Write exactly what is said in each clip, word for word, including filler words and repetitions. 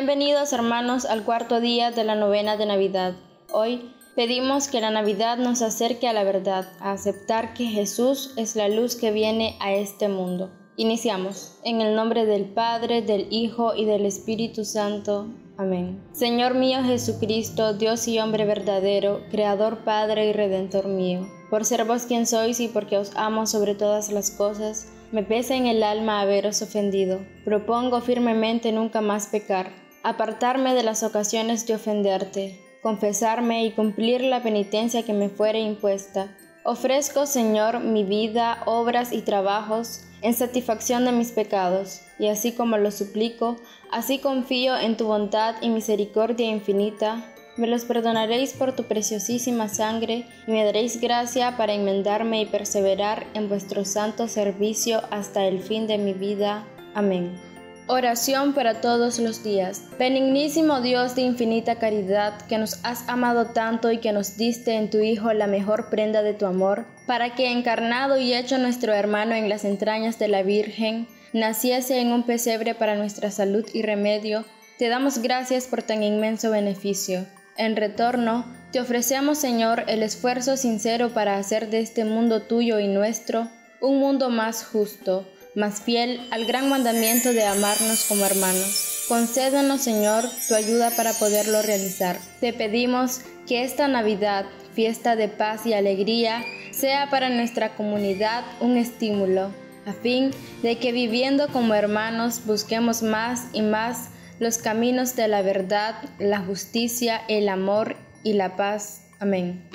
Bienvenidos hermanos al cuarto día de la novena de Navidad. Hoy pedimos que la Navidad nos acerque a la verdad, a aceptar que Jesús es la luz que viene a este mundo. Iniciamos. En el nombre del Padre, del Hijo y del Espíritu Santo. Amén. Señor mío Jesucristo, Dios y hombre verdadero, Creador, Padre y Redentor mío, por ser vos quien sois y porque os amo sobre todas las cosas, me pesa en el alma haberos ofendido. Propongo firmemente nunca más pecar, apartarme de las ocasiones de ofenderte, confesarme y cumplir la penitencia que me fuere impuesta. Ofrezco, Señor, mi vida, obras y trabajos en satisfacción de mis pecados, y así como lo suplico, así confío en tu bondad y misericordia infinita. Me los perdonaréis por tu preciosísima sangre, y me daréis gracia para enmendarme y perseverar en vuestro santo servicio hasta el fin de mi vida. Amén. Oración para todos los días. Benignísimo Dios de infinita caridad, que nos has amado tanto y que nos diste en tu Hijo la mejor prenda de tu amor, para que encarnado y hecho nuestro hermano en las entrañas de la Virgen, naciese en un pesebre para nuestra salud y remedio, te damos gracias por tan inmenso beneficio. En retorno, te ofrecemos, Señor, el esfuerzo sincero para hacer de este mundo tuyo y nuestro un mundo más justo, más fiel al gran mandamiento de amarnos como hermanos. Concédenos, Señor, tu ayuda para poderlo realizar. Te pedimos que esta Navidad, fiesta de paz y alegría, sea para nuestra comunidad un estímulo, a fin de que viviendo como hermanos busquemos más y más los caminos de la verdad, la justicia, el amor y la paz. Amén.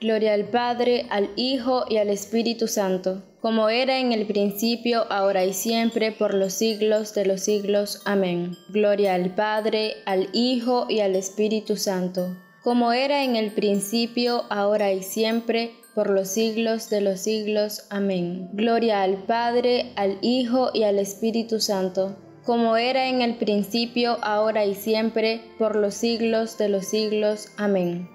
Gloria al Padre, al Hijo y al Espíritu Santo, como era en el principio, ahora y siempre, por los siglos de los siglos. Amén. Gloria al Padre, al Hijo y al Espíritu Santo, como era en el principio, ahora y siempre, por los siglos de los siglos. Amén. Gloria al Padre, al Hijo y al Espíritu Santo, como era en el principio, ahora y siempre, por los siglos de los siglos. Amén.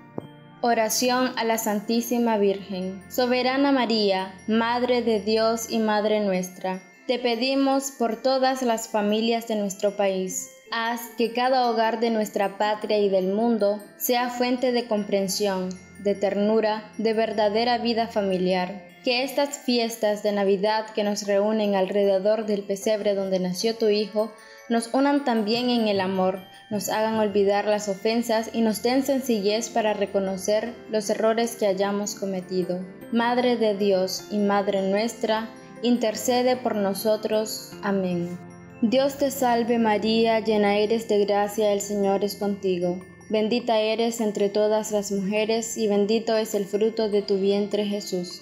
Oración a la Santísima Virgen. Soberana María, Madre de Dios y Madre nuestra, te pedimos por todas las familias de nuestro país. Haz que cada hogar de nuestra patria y del mundo sea fuente de comprensión, de ternura, de verdadera vida familiar. Que estas fiestas de Navidad que nos reúnen alrededor del pesebre donde nació tu Hijo, nos unan también en el amor, nos hagan olvidar las ofensas y nos den sencillez para reconocer los errores que hayamos cometido. Madre de Dios y Madre nuestra, intercede por nosotros. Amén. Dios te salve María, llena eres de gracia, el Señor es contigo. Bendita eres entre todas las mujeres y bendito es el fruto de tu vientre Jesús.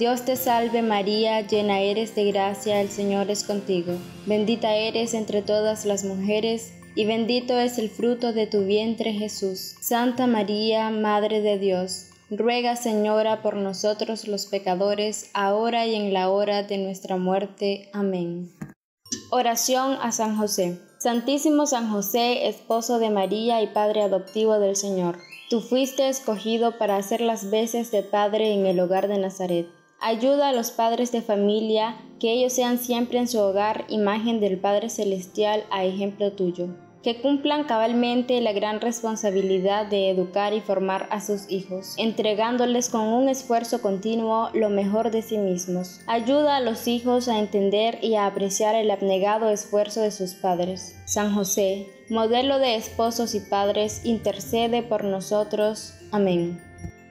Dios te salve María, llena eres de gracia, el Señor es contigo. Bendita eres entre todas las mujeres, y bendito es el fruto de tu vientre Jesús. Santa María, Madre de Dios, ruega, Señora, por nosotros los pecadores, ahora y en la hora de nuestra muerte. Amén. Oración a San José. Santísimo San José, esposo de María y Padre adoptivo del Señor, tú fuiste escogido para hacer las veces de Padre en el hogar de Nazaret. Ayuda a los padres de familia, que ellos sean siempre en su hogar imagen del Padre Celestial a ejemplo tuyo. Que cumplan cabalmente la gran responsabilidad de educar y formar a sus hijos, entregándoles con un esfuerzo continuo lo mejor de sí mismos. Ayuda a los hijos a entender y a apreciar el abnegado esfuerzo de sus padres. San José, modelo de esposos y padres, intercede por nosotros. Amén.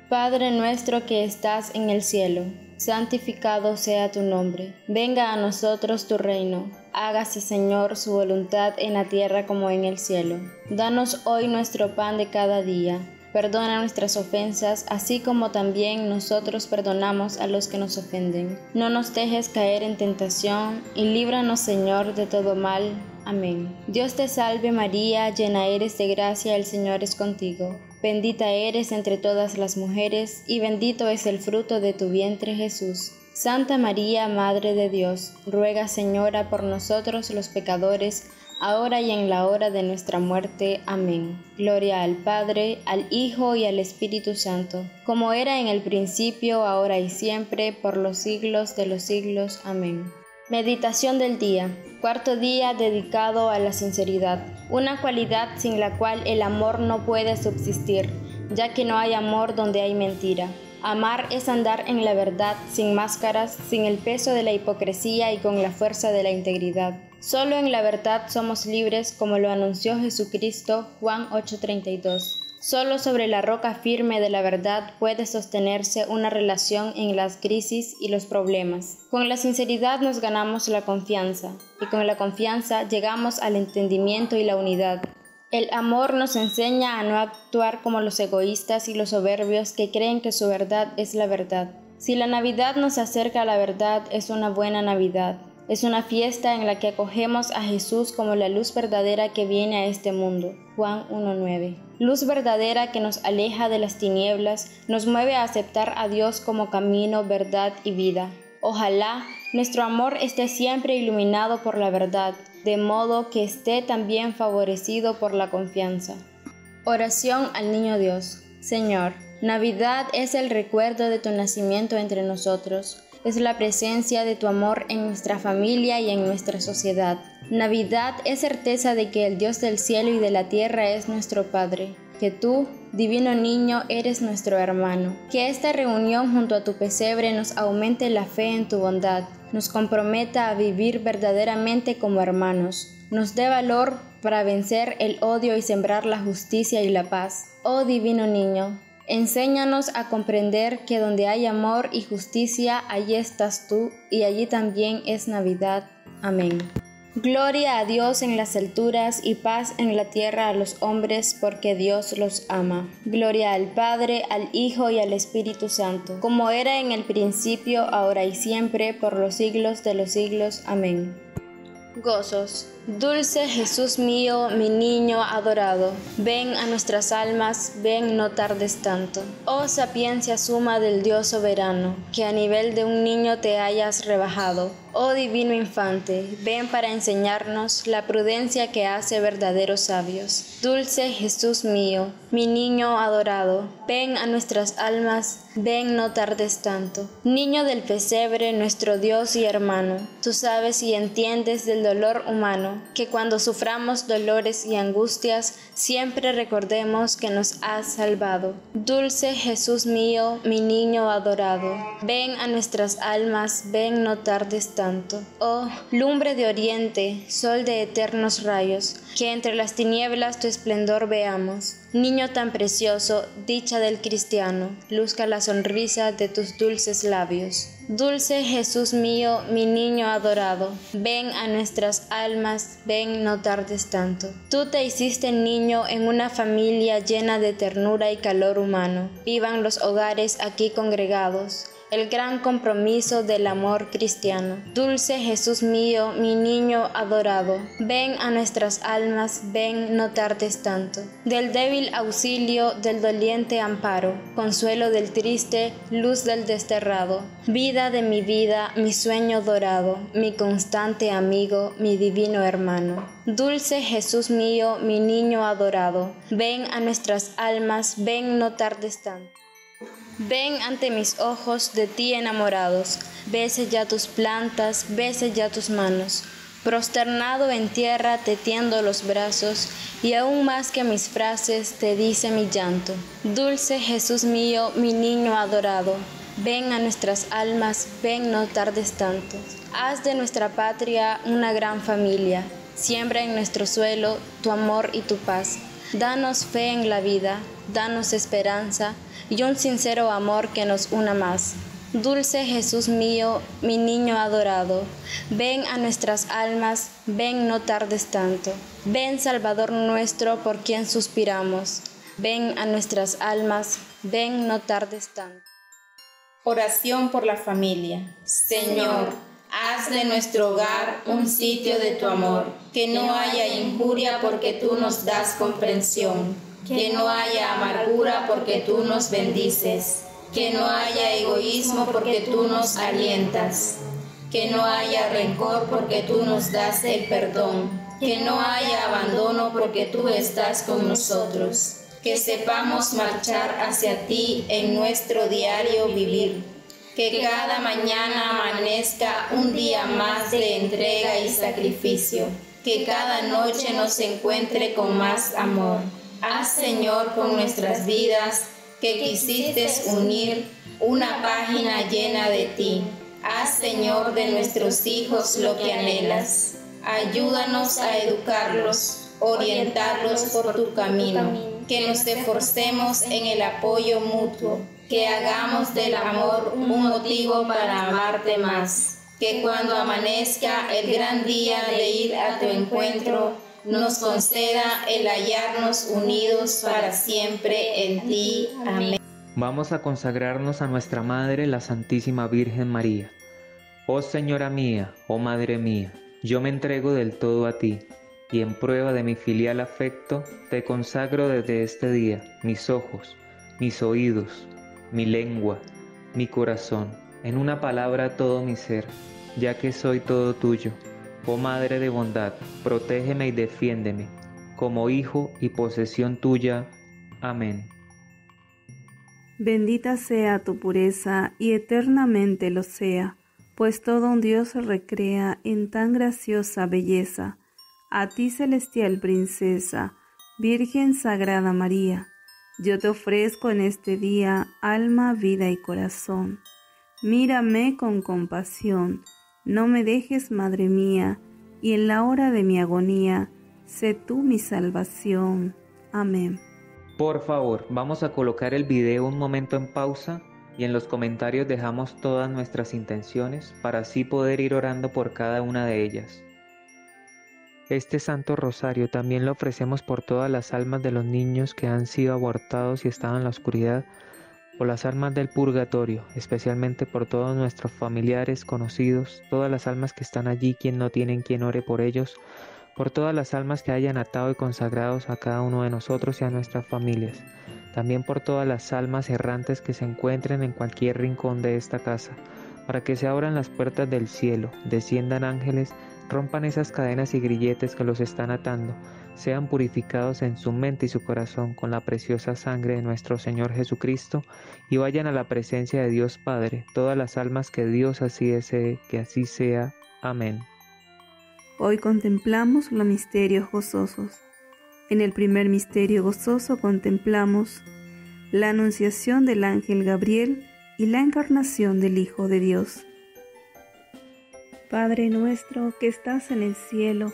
Padre nuestro que estás en el cielo, santificado sea tu nombre. Venga a nosotros tu reino. Hágase, Señor, su voluntad en la tierra como en el cielo. Danos hoy nuestro pan de cada día. Perdona nuestras ofensas, así como también nosotros perdonamos a los que nos ofenden. No nos dejes caer en tentación, y líbranos, Señor, de todo mal. Amén. Dios te salve María, llena eres de gracia, el Señor es contigo. Bendita eres entre todas las mujeres, y bendito es el fruto de tu vientre, Jesús. Santa María, Madre de Dios, ruega, Señora, por nosotros los pecadores, ahora y en la hora de nuestra muerte. Amén. Gloria al Padre, al Hijo y al Espíritu Santo, como era en el principio, ahora y siempre, por los siglos de los siglos. Amén. Meditación del día. Cuarto día dedicado a la sinceridad, una cualidad sin la cual el amor no puede subsistir, ya que no hay amor donde hay mentira. Amar es andar en la verdad, sin máscaras, sin el peso de la hipocresía y con la fuerza de la integridad. Solo en la verdad somos libres, como lo anunció Jesucristo, Juan ocho treinta y dos. Solo sobre la roca firme de la verdad puede sostenerse una relación en las crisis y los problemas. Con la sinceridad nos ganamos la confianza, y con la confianza llegamos al entendimiento y la unidad. El amor nos enseña a no actuar como los egoístas y los soberbios que creen que su verdad es la verdad. Si la Navidad nos acerca a la verdad, es una buena Navidad. Es una fiesta en la que acogemos a Jesús como la luz verdadera que viene a este mundo. Juan uno nueve. Luz verdadera que nos aleja de las tinieblas, nos mueve a aceptar a Dios como camino, verdad y vida. Ojalá nuestro amor esté siempre iluminado por la verdad, de modo que esté también favorecido por la confianza. Oración al Niño Dios. Señor, Navidad es el recuerdo de tu nacimiento entre nosotros. Es la presencia de tu amor en nuestra familia y en nuestra sociedad. Navidad es certeza de que el Dios del cielo y de la tierra es nuestro Padre, que tú, divino niño, eres nuestro hermano. Que esta reunión junto a tu pesebre nos aumente la fe en tu bondad, nos comprometa a vivir verdaderamente como hermanos, nos dé valor para vencer el odio y sembrar la justicia y la paz. Oh divino niño, enséñanos a comprender que donde hay amor y justicia, allí estás tú, y allí también es Navidad. Amén. Gloria a Dios en las alturas y paz en la tierra a los hombres, porque Dios los ama. Gloria al Padre, al Hijo y al Espíritu Santo, como era en el principio, ahora y siempre, por los siglos de los siglos. Amén. Gozos. Dulce Jesús mío, mi niño adorado, ven a nuestras almas, ven, no tardes tanto. Oh sapiencia suma del Dios soberano, que a nivel de un niño te hayas rebajado. Oh divino infante, ven para enseñarnos la prudencia que hace verdaderos sabios. Dulce Jesús mío, mi niño adorado, ven a nuestras almas, ven, no tardes tanto. Niño del pesebre, nuestro Dios y hermano, tú sabes y entiendes del dolor humano, que cuando suframos dolores y angustias, siempre recordemos que nos has salvado. Dulce Jesús mío, mi niño adorado, ven a nuestras almas, ven, no tardes tanto. Oh, lumbre de oriente, sol de eternos rayos, que entre las tinieblas tu esplendor veamos. Niño tan precioso, dicha del cristiano, luzca la sonrisa de tus dulces labios. Dulce Jesús mío, mi niño adorado, ven a nuestras almas, ven, no tardes tanto. Tú te hiciste niño en una familia llena de ternura y calor humano. Vivan los hogares aquí congregados el gran compromiso del amor cristiano. Dulce Jesús mío, mi niño adorado, ven a nuestras almas, ven, no tardes tanto. Del débil auxilio, del doliente amparo, consuelo del triste, luz del desterrado, vida de mi vida, mi sueño dorado, mi constante amigo, mi divino hermano. Dulce Jesús mío, mi niño adorado, ven a nuestras almas, ven, no tardes tanto. Ven ante mis ojos de ti enamorados, bese ya tus plantas, bese ya tus manos. Prosternado en tierra te tiendo los brazos, y aún más que mis frases te dice mi llanto. Dulce Jesús mío, mi niño adorado, ven a nuestras almas, ven, no tardes tanto. Haz de nuestra patria una gran familia, siembra en nuestro suelo tu amor y tu paz. Danos fe en la vida, danos esperanza, y un sincero amor que nos una más. Dulce Jesús mío, mi niño adorado, ven a nuestras almas, ven, no tardes tanto. Ven Salvador nuestro, por quien suspiramos, ven a nuestras almas, ven, no tardes tanto. Oración por la familia. Señor, haz de nuestro hogar un sitio de tu amor, que no haya injuria porque tú nos das comprensión. que no haya amargura porque tú nos bendices, que no haya egoísmo porque tú nos alientas, que no haya rencor porque tú nos das el perdón, que no haya abandono porque tú estás con nosotros, que sepamos marchar hacia ti en nuestro diario vivir, que cada mañana amanezca un día más de entrega y sacrificio, que cada noche nos encuentre con más amor. Haz, Señor, con nuestras vidas que quisiste unir una página llena de ti. Haz, Señor, de nuestros hijos lo que anhelas. Ayúdanos a educarlos, orientarlos por tu camino, que nos esforcemos en el apoyo mutuo, que hagamos del amor un motivo para amarte más, que cuando amanezca el gran día de ir a tu encuentro, nos conceda el hallarnos unidos para siempre en ti. Amén. Vamos a consagrarnos a nuestra Madre, la Santísima Virgen María. Oh Señora mía, oh Madre mía, yo me entrego del todo a ti, y en prueba de mi filial afecto, te consagro desde este día mis ojos, mis oídos, mi lengua, mi corazón, en una palabra todo mi ser, ya que soy todo tuyo. Oh Madre de bondad, protégeme y defiéndeme, como hijo y posesión tuya. Amén. Bendita sea tu pureza y eternamente lo sea, pues todo un Dios se recrea en tan graciosa belleza. A ti, celestial princesa, Virgen Sagrada María, yo te ofrezco en este día alma, vida y corazón. Mírame con compasión, no me dejes, Madre mía, y en la hora de mi agonía, sé tú mi salvación. Amén. Por favor, vamos a colocar el video un momento en pausa y en los comentarios dejamos todas nuestras intenciones para así poder ir orando por cada una de ellas. Este Santo Rosario también lo ofrecemos por todas las almas de los niños que han sido abortados y están en la oscuridad, por las almas del purgatorio, especialmente por todos nuestros familiares, conocidos, todas las almas que están allí, quien no tienen quien ore por ellos, por todas las almas que hayan atado y consagrados a cada uno de nosotros y a nuestras familias. También por todas las almas errantes que se encuentren en cualquier rincón de esta casa, para que se abran las puertas del cielo, desciendan ángeles, rompan esas cadenas y grilletes que los están atando, sean purificados en su mente y su corazón con la preciosa sangre de nuestro Señor Jesucristo y vayan a la presencia de Dios Padre, todas las almas que Dios así desee, que así sea. Amén. Hoy contemplamos los misterios gozosos. En el primer misterio gozoso contemplamos la anunciación del ángel Gabriel y la encarnación del Hijo de Dios. Padre nuestro que estás en el cielo,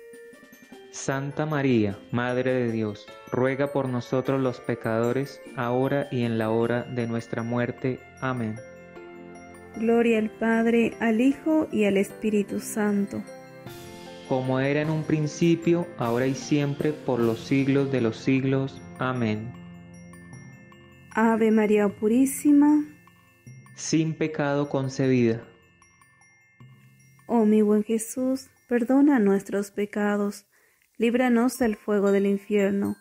Santa María, Madre de Dios, ruega por nosotros los pecadores, ahora y en la hora de nuestra muerte. Amén. Gloria al Padre, al Hijo y al Espíritu Santo. Como era en un principio, ahora y siempre, por los siglos de los siglos. Amén. Ave María Purísima, sin pecado concebida. Oh mi buen Jesús, perdona nuestros pecados, líbranos del fuego del infierno,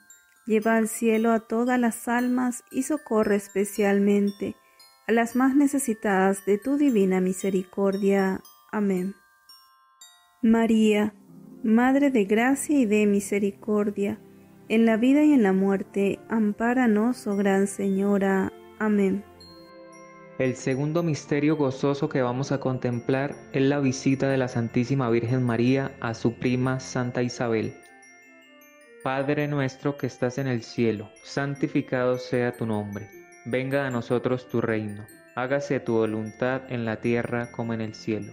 lleva al cielo a todas las almas y socorre especialmente a las más necesitadas de tu divina misericordia. Amén. María, Madre de gracia y de misericordia, en la vida y en la muerte, ampáranos, oh Gran Señora. Amén. El segundo misterio gozoso que vamos a contemplar es la visita de la Santísima Virgen María a su prima Santa Isabel. Padre nuestro que estás en el cielo, santificado sea tu nombre. Venga a nosotros tu reino. Hágase tu voluntad en la tierra como en el cielo.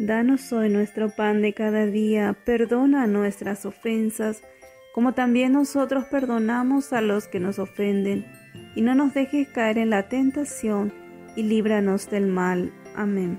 Danos hoy nuestro pan de cada día. Perdona nuestras ofensas, como también nosotros perdonamos a los que nos ofenden. Y no nos dejes caer en la tentación, y líbranos del mal. Amén.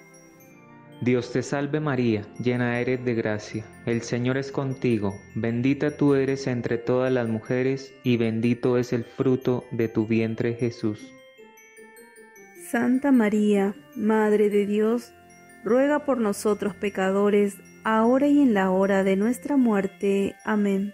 Dios te salve María, llena eres de gracia, el Señor es contigo, bendita tú eres entre todas las mujeres, y bendito es el fruto de tu vientre Jesús. Santa María, Madre de Dios, ruega por nosotros pecadores, ahora y en la hora de nuestra muerte. Amén.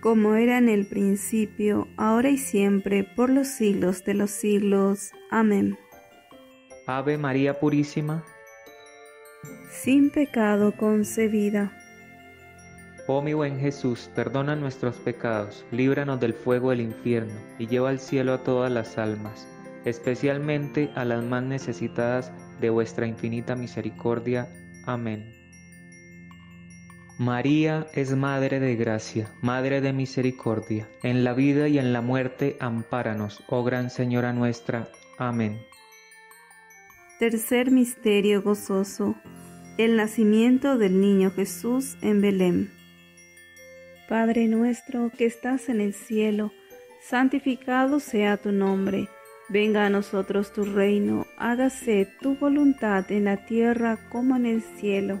Como era en el principio, ahora y siempre, por los siglos de los siglos. Amén. Ave María Purísima, sin pecado concebida. Oh mi buen Jesús, perdona nuestros pecados, líbranos del fuego del infierno, y lleva al cielo a todas las almas, especialmente a las más necesitadas de vuestra infinita misericordia. Amén. María es Madre de Gracia, Madre de Misericordia. En la vida y en la muerte, ampáranos, oh Gran Señora nuestra. Amén. Tercer misterio gozoso. El nacimiento del niño Jesús en Belén. Padre nuestro que estás en el cielo, santificado sea tu nombre. Venga a nosotros tu reino, hágase tu voluntad en la tierra como en el cielo.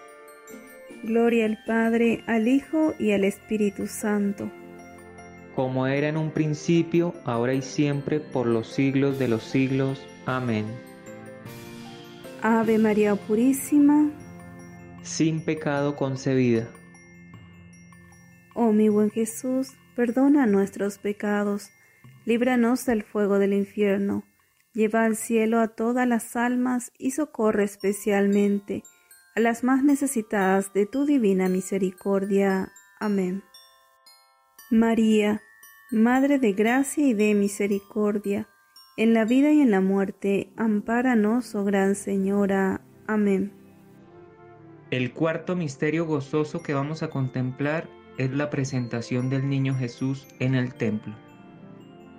Gloria al Padre, al Hijo y al Espíritu Santo. Como era en un principio, ahora y siempre, por los siglos de los siglos. Amén. Ave María Purísima, sin pecado concebida. Oh mi buen Jesús, perdona nuestros pecados, líbranos del fuego del infierno, lleva al cielo a todas las almas y socorre especialmente a las más necesitadas de tu divina misericordia. Amén. María, Madre de gracia y de misericordia, en la vida y en la muerte, ampáranos, oh Gran Señora. Amén. El cuarto misterio gozoso que vamos a contemplar es la presentación del niño Jesús en el templo.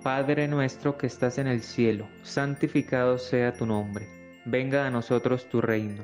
Padre nuestro que estás en el cielo, santificado sea tu nombre. Venga a nosotros tu reino.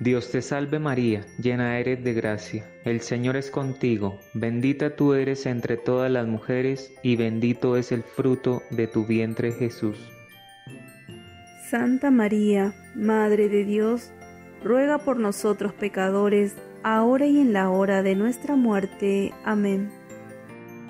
Dios te salve María, llena eres de gracia, el Señor es contigo, bendita tú eres entre todas las mujeres y bendito es el fruto de tu vientre Jesús. Santa María, Madre de Dios, ruega por nosotros pecadores, ahora y en la hora de nuestra muerte. Amén.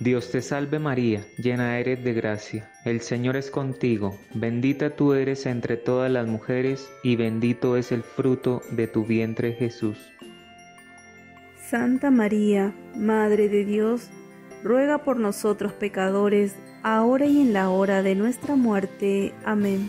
Dios te salve María, llena eres de gracia, el Señor es contigo, bendita tú eres entre todas las mujeres y bendito es el fruto de tu vientre Jesús. Santa María, Madre de Dios, ruega por nosotros pecadores, ahora y en la hora de nuestra muerte. Amén.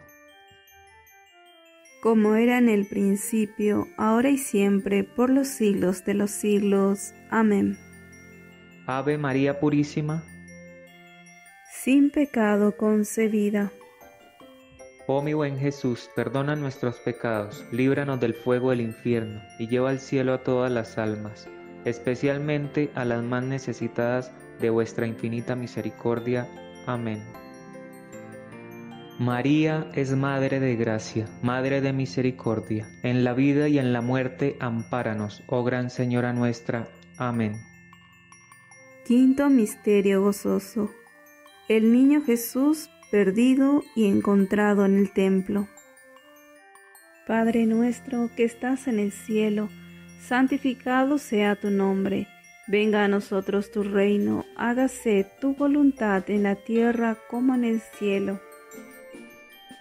Como era en el principio, ahora y siempre, por los siglos de los siglos. Amén. Ave María Purísima, sin pecado concebida. Oh mi buen Jesús, perdona nuestros pecados, líbranos del fuego del infierno, y lleva al cielo a todas las almas, especialmente a las más necesitadas de vuestra infinita misericordia. Amén. María es Madre de Gracia, Madre de Misericordia, en la vida y en la muerte, ampáranos, oh Gran Señora nuestra. Amén. Quinto Misterio Gozoso. El Niño Jesús perdido y encontrado en el templo. Padre nuestro que estás en el cielo, santificado sea tu nombre. Venga a nosotros tu reino, hágase tu voluntad en la tierra como en el cielo.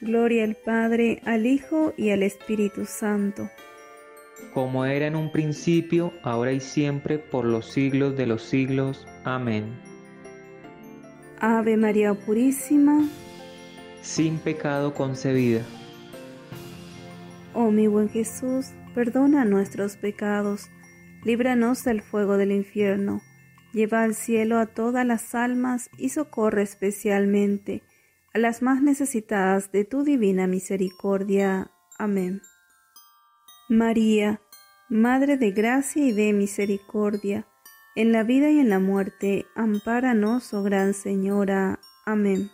Gloria al Padre, al Hijo y al Espíritu Santo. Como era en un principio, ahora y siempre, por los siglos de los siglos. Amén. Ave María Purísima, sin pecado concebida. Oh mi buen Jesús, perdona nuestros pecados, líbranos del fuego del infierno, lleva al cielo a todas las almas y socorre especialmente a las más necesitadas de tu divina misericordia. Amén. María, Madre de gracia y de misericordia, en la vida y en la muerte, ampáranos, oh Gran Señora. Amén.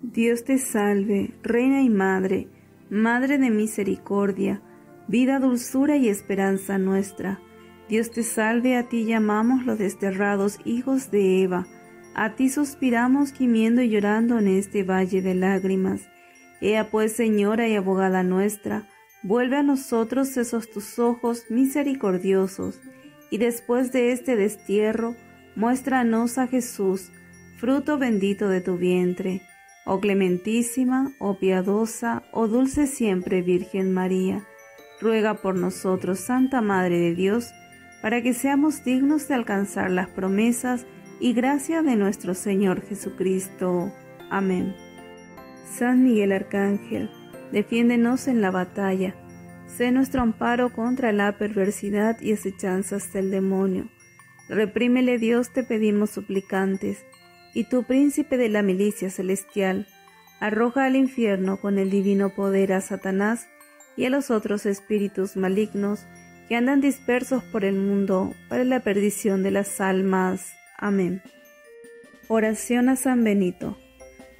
Dios te salve, Reina y Madre, Madre de misericordia, vida, dulzura y esperanza nuestra. Dios te salve, a ti llamamos los desterrados hijos de Eva, a ti suspiramos gimiendo y llorando en este valle de lágrimas. Ea pues, Señora y abogada nuestra, vuelve a nosotros esos tus ojos misericordiosos, y después de este destierro, muéstranos a Jesús, fruto bendito de tu vientre. Oh clementísima, oh piadosa, oh dulce siempre Virgen María, ruega por nosotros, Santa Madre de Dios, para que seamos dignos de alcanzar las promesas y gracia de nuestro Señor Jesucristo. Amén. San Miguel Arcángel, defiéndenos en la batalla. Sé nuestro amparo contra la perversidad y asechanzas del demonio. Reprímele, Dios, te pedimos suplicantes, y tu príncipe de la milicia celestial, arroja al infierno con el divino poder a Satanás y a los otros espíritus malignos que andan dispersos por el mundo para la perdición de las almas. Amén. Oración a San Benito.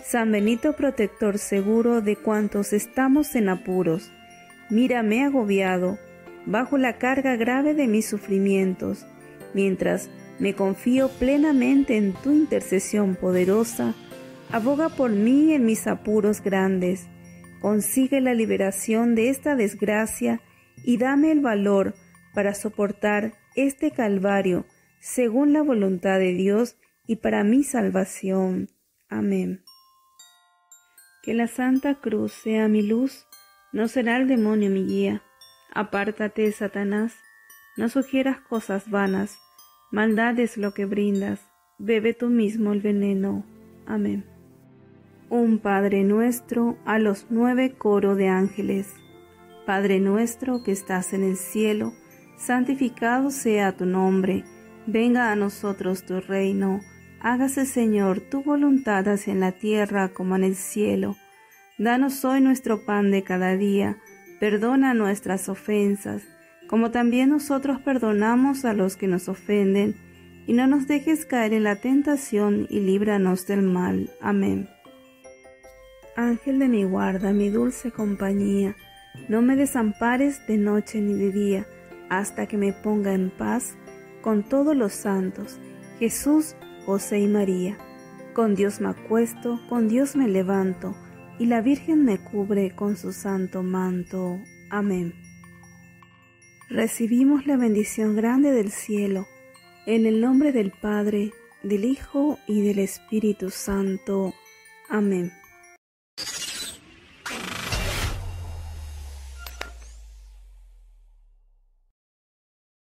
San Benito, protector seguro de cuantos estamos en apuros, mírame agobiado, bajo la carga grave de mis sufrimientos, mientras me confío plenamente en tu intercesión poderosa, aboga por mí en mis apuros grandes, consigue la liberación de esta desgracia y dame el valor para soportar este calvario, según la voluntad de Dios y para mi salvación. Amén. Que la Santa Cruz sea mi luz, no será el demonio mi guía. Apártate, Satanás, no sugieras cosas vanas, maldad es lo que brindas, bebe tú mismo el veneno. Amén. Un Padre nuestro a los nueve coro de ángeles. Padre nuestro que estás en el cielo, santificado sea tu nombre. Venga a nosotros tu reino, hágase, Señor, tu voluntad en la tierra como en el cielo. Danos hoy nuestro pan de cada día, perdona nuestras ofensas, como también nosotros perdonamos a los que nos ofenden, y no nos dejes caer en la tentación y líbranos del mal. Amén. Ángel de mi guarda, mi dulce compañía, no me desampares de noche ni de día, hasta que me ponga en paz con todos los santos, Jesús, José y María. Con Dios me acuesto, con Dios me levanto, y la Virgen me cubre con su santo manto. Amén. Recibimos la bendición grande del cielo, en el nombre del Padre, del Hijo y del Espíritu Santo. Amén.